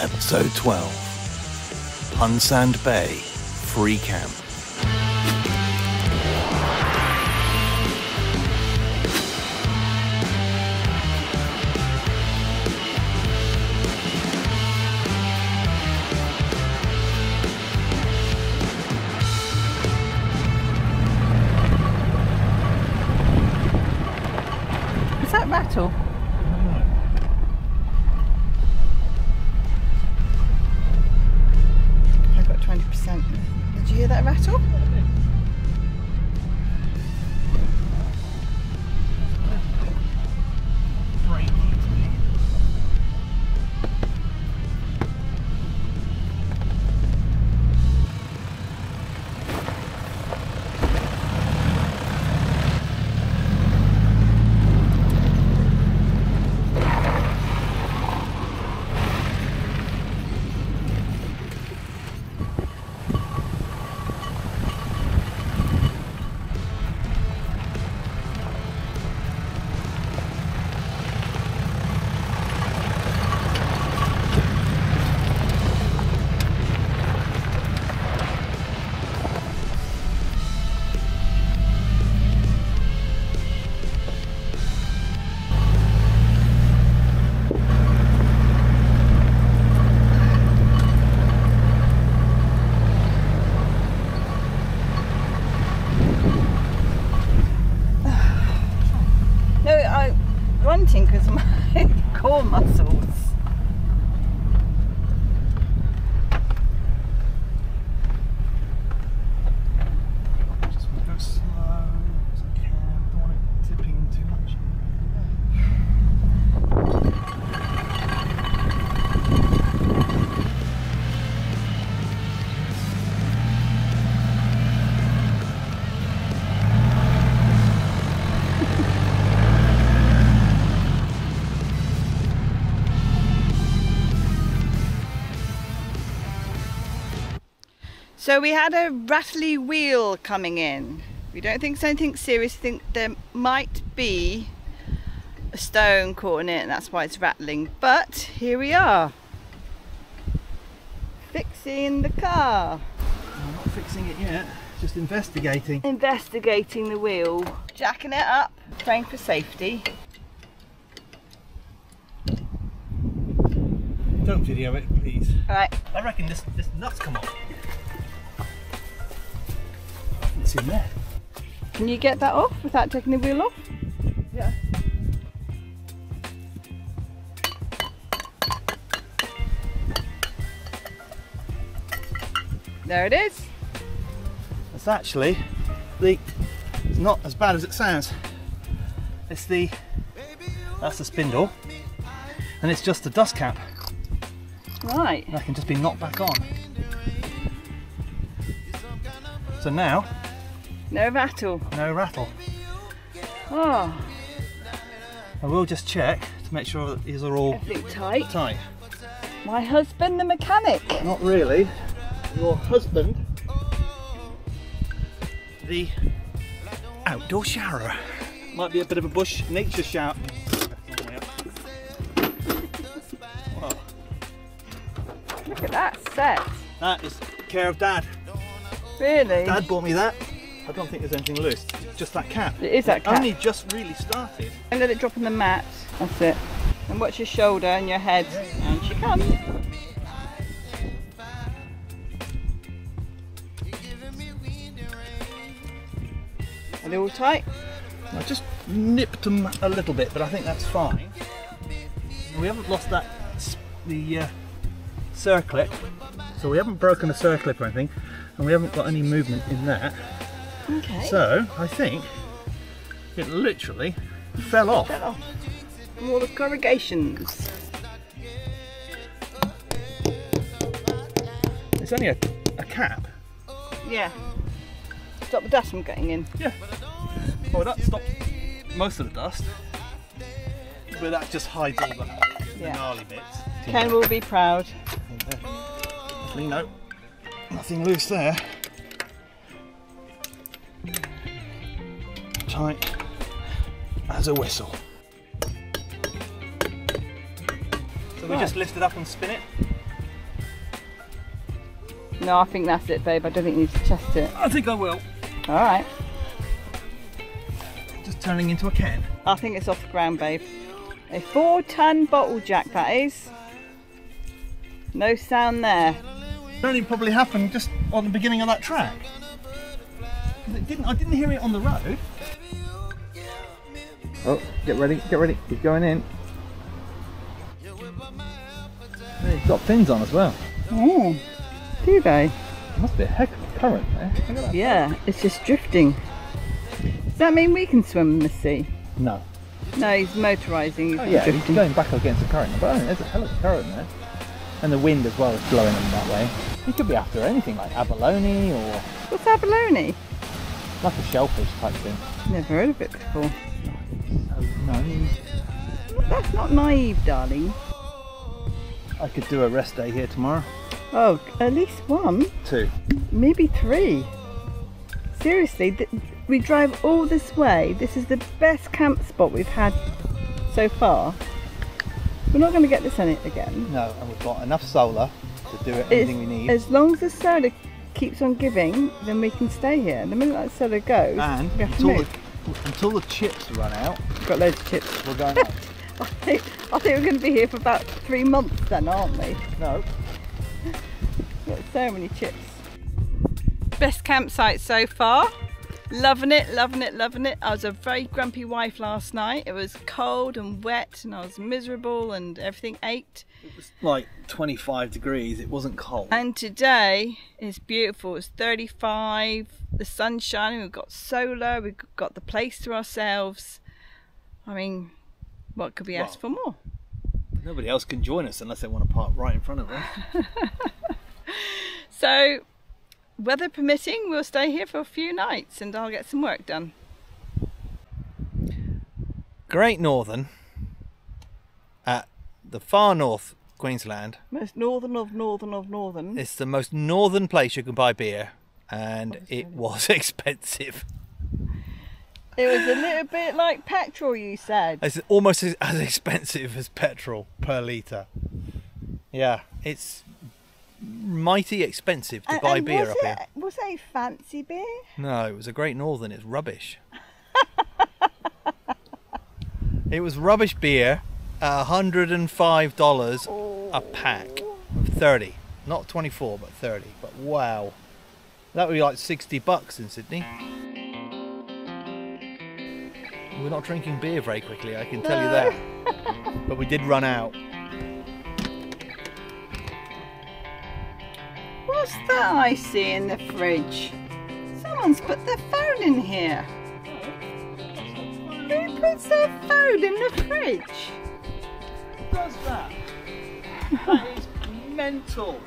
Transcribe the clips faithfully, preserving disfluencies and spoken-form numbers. Episode twelve, Punsand Bay, Free Camp. Is that rattle? Did you hear that rattle? Because my core muscles. Just want to go slow as I can. Don't want it tipping too much. So we had a rattly wheel coming in. We don't think it's anything serious. I think there might be a stone caught in it and that's why it's rattling. But here we are, fixing the car. I'm not fixing it yet, just investigating. Investigating the wheel, jacking it up, praying for safety. Don't video it, please. All right. I reckon this, this nut's come off. It's in there. Can you get that off without taking the wheel off? Yeah. There it is. It's actually the. It's not as bad as it sounds. It's the. That's the spindle, and it's just the dust cap. Right. And that can just be knocked back on. So now. No rattle. No rattle. Oh. I will just check to make sure that these are all tight. tight. My husband, the mechanic. Not really. Your husband, the outdoor showerer. Might be a bit of a bush nature shower. Wow. Look at that set. That is care of Dad. Really? Dad bought me that. I don't think there's anything loose, just that cap. It is that cap. Only just really started. And let it drop on the mat, that's it. And watch your shoulder and your head, and she comes. Are they all tight? I just nipped them a little bit, but I think that's fine. We haven't lost that, the uh, circlip, so we haven't broken the circlip or anything, and we haven't got any movement in that. Okay. So I think it literally fell off. Fell off. From all the corrugations. It's only a, a cap. Yeah. Stop the dust from getting in. Yeah. Well, that stops most of the dust, but that just hides all the, yeah. the gnarly bits. Ken will be proud. Definitely no. Nothing loose there. Tight as a whistle. So we right. just lift it up and spin it? No, I think that's it, babe. I don't think you need to chest it. I think I will. All right. Just turning into a can. I think it's off the ground, babe. A four-ton bottle jack, that is. No sound there. It only probably happened just on the beginning of that track. It didn't, I didn't hear it on the road. Oh, get ready, get ready. He's going in. They've got fins on as well. Oh, do they? There must be a heck of a current there. Look at that. Yeah, it's just drifting. Does that mean we can swim in the sea? No. No, he's motorising. Oh, yeah, drifting. He's going back against the current. But I mean, there's a hell of a current there. And the wind as well is blowing them that way. He could be after anything like abalone or... What's abalone? Like a shellfish type thing. Never heard of it before. So naive. Well, that's not naive, darling. I could do a rest day here tomorrow. Oh, at least one. Two. Maybe three. Seriously, th we drive all this way. This is the best camp spot we've had so far. We're not going to get this in it again. No, and we've got enough solar to do anything it's, we need. As long as the solar keeps on giving, then we can stay here. The minute that solar goes, and we have to move. The, until the chips run out. We've got loads of chips. We're going up. I think, I think we're going to be here for about three months then, aren't we? No. We've got so many chips. Best campsite so far. Loving it, loving it, loving it. I was a very grumpy wife last night. It was cold and wet and I was miserable and everything ached. It was like twenty-five degrees, it wasn't cold. And today is beautiful, it's thirty-five, the sun's shining, we've got solar, we've got the place to ourselves. I mean, what could we well, ask for more? Nobody else can join us unless they want to park right in front of us. So, weather permitting, we'll stay here for a few nights and I'll get some work done. Great Northern at the far north Queensland. Most northern of northern of northern. It's the most northern place you can buy beer, and obviously it was expensive. It was a little bit like petrol, you said. It's almost as expensive as petrol per litre. Yeah, it's mighty expensive to and, buy and beer up it, here. Was it a fancy beer? No, it was a Great Northern. It's rubbish. It was rubbish beer at one hundred and five dollars oh. a pack of thirty. Not twenty-four, but thirty. But wow. That would be like sixty bucks in Sydney. We're not drinking beer very quickly, I can tell no. you that. But we did run out. What's that I see in the fridge? Someone's put their phone in here. Who puts their phone in the fridge? Who does that? That is mental.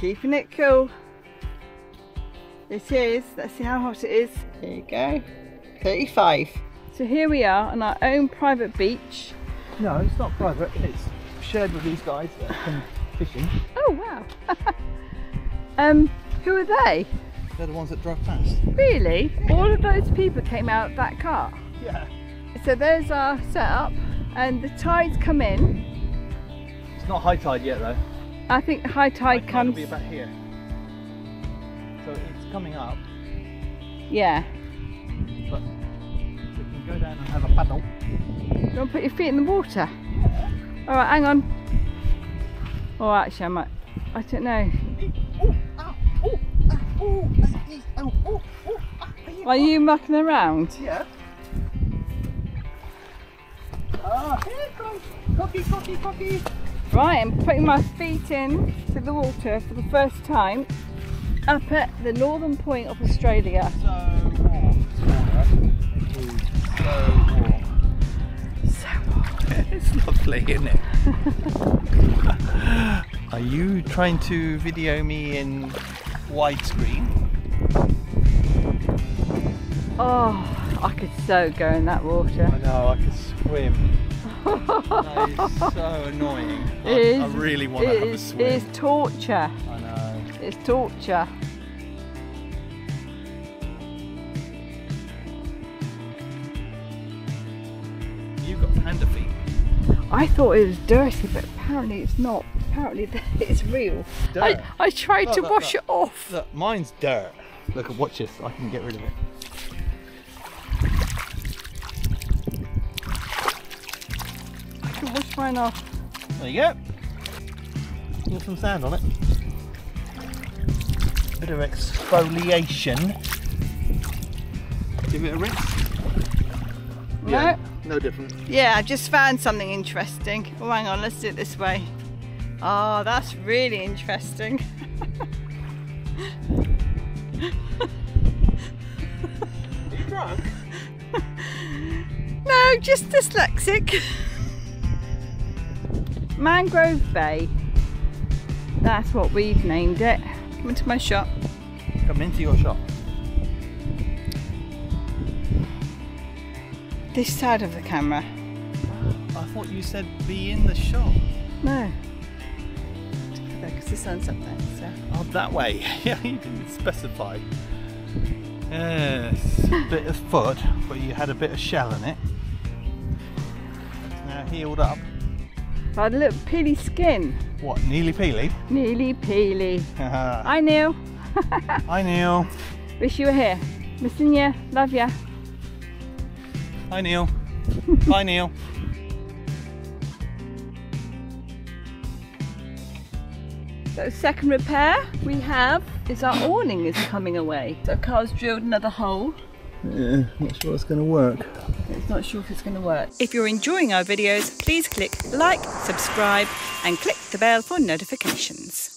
Keeping it cool. It is. Let's see how hot it is. There you go. thirty-five. So here we are on our own private beach. No, it's not private. It's shared with these guys that come fishing. Oh wow. Um, who are they? They're the ones that drive past. Really? All of those people came out of that car? Yeah. So there's our setup and the tides come in. It's not high tide yet though. I think high tide, high tide comes... will be about here. So it's coming up. Yeah. But we can go down and have a paddle. You want to put your feet in the water? Yeah. Alright, hang on. Oh, actually I might... I don't know. Are you mucking around? Yeah. Ah, here comes Cookie, Cookie, Cookie. Right, I'm putting my feet in to the water for the first time up at the northern point of Australia. So warm. It is so warm. So warm. It's lovely, isn't it? Are you trying to video me in widescreen? Oh, I could so go in that water. I know, I could swim. That is so annoying. I, is, I really want to have is, a swim. It is torture. I know. It's torture. You've got panda feet. I thought it was dirty, but apparently it's not. apparently it's real. Dirt. I, I tried look, to look, wash look. it off. Look, mine's dirt. Look, watch this, I can get rid of it. I can wash mine off. There you go. Put some sand on it. Bit of exfoliation. Give it a rinse. Yeah, no, no different. Yeah, I just found something interesting. Oh, hang on, let's do it this way. Oh, that's really interesting. Are you drunk? No, just dyslexic. Mangrove Bay. That's what we've named it. Come into my shop. Come into your shop. This side of the camera. I thought you said be in the shop. No. Because the sun's up there. So. Oh, that way. Yeah, you didn't specify. Yes. A bit of foot, but you had a bit of shell in it. It's now healed up. I had a little peely skin. What, Neely Peely? Neely Peely. Hi Neil. Hi Neil. Wish you were here. Missing you. Love you. Hi Neil. Hi Neil. So second repair we have is our awning is coming away. So Carl's drilled another hole. Yeah, not sure it's going to work. It's not sure if it's going to work. If you're enjoying our videos, please click like, subscribe and click the bell for notifications.